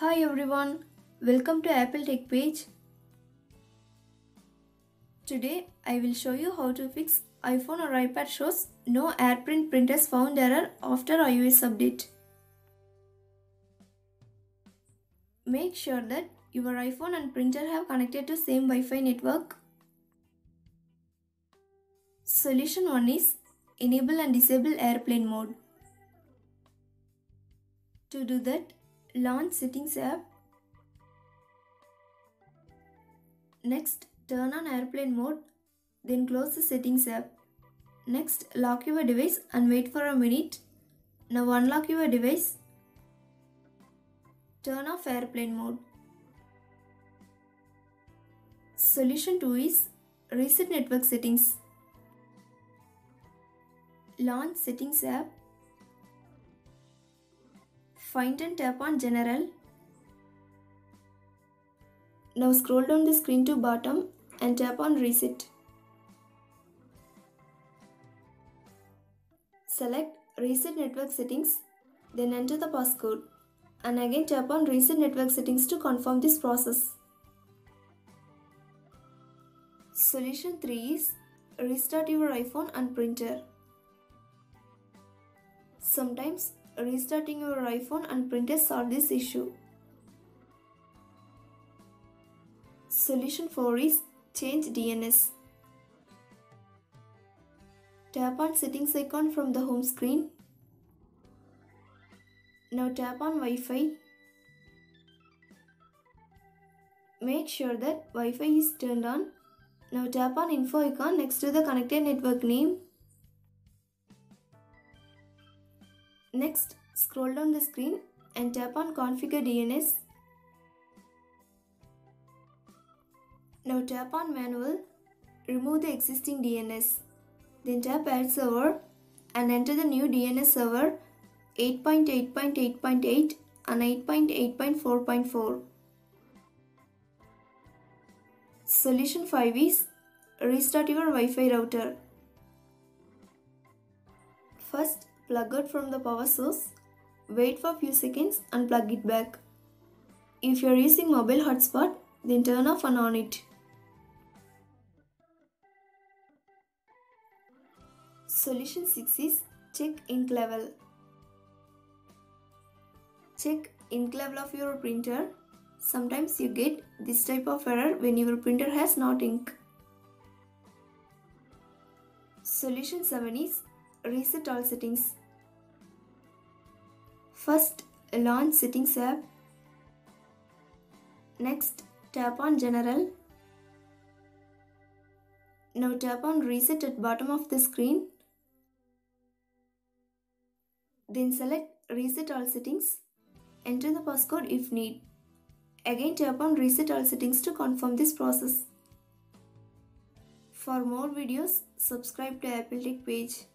Hi everyone, welcome to Apple TechPage. Today I will show you how to fix iPhone or iPad shows no AirPrint printers found error after iOS update. Make sure that your iPhone and printer have connected to same Wi-Fi network. Solution 1 is enable and disable airplane mode. To do that, launch Settings app. Next, turn on airplane mode, then close the Settings app. Next, lock your device and wait for a minute. Now unlock your device. Turn off airplane mode. Solution 2 is reset network settings. Launch Settings app. Find and tap on General. Now scroll down the screen to bottom and tap on Reset. Select Reset Network Settings, then enter the passcode and again tap on Reset Network Settings to confirm this process. Solution 3 is restart your iPhone and printer. Sometimes restarting your iPhone and printer solves this issue. Solution 4 is change DNS. Tap on Settings icon from the home screen. Now tap on Wi-Fi. Make sure that Wi-Fi is turned on. Now tap on Info icon next to the connected network name. Next, scroll down the screen and tap on Configure DNS. Now tap on Manual, remove the existing DNS, then tap Add Server and enter the new DNS server 8.8.8.8 and 8.8.4.4. Solution 5 is restart your Wi-Fi router. First, plug out from the power source, wait for a few seconds and plug it back. If you are using mobile hotspot, then turn off and on it. Solution 6 is check ink level. Check ink level of your printer. Sometimes you get this type of error when your printer has not ink. Solution 7 is reset all settings. First, launch Settings app. Next, tap on General. Now tap on Reset at bottom of the screen. Then select Reset all settings. Enter the passcode if need. Again tap on Reset all settings to confirm this process. For more videos, subscribe to Apple TechPage.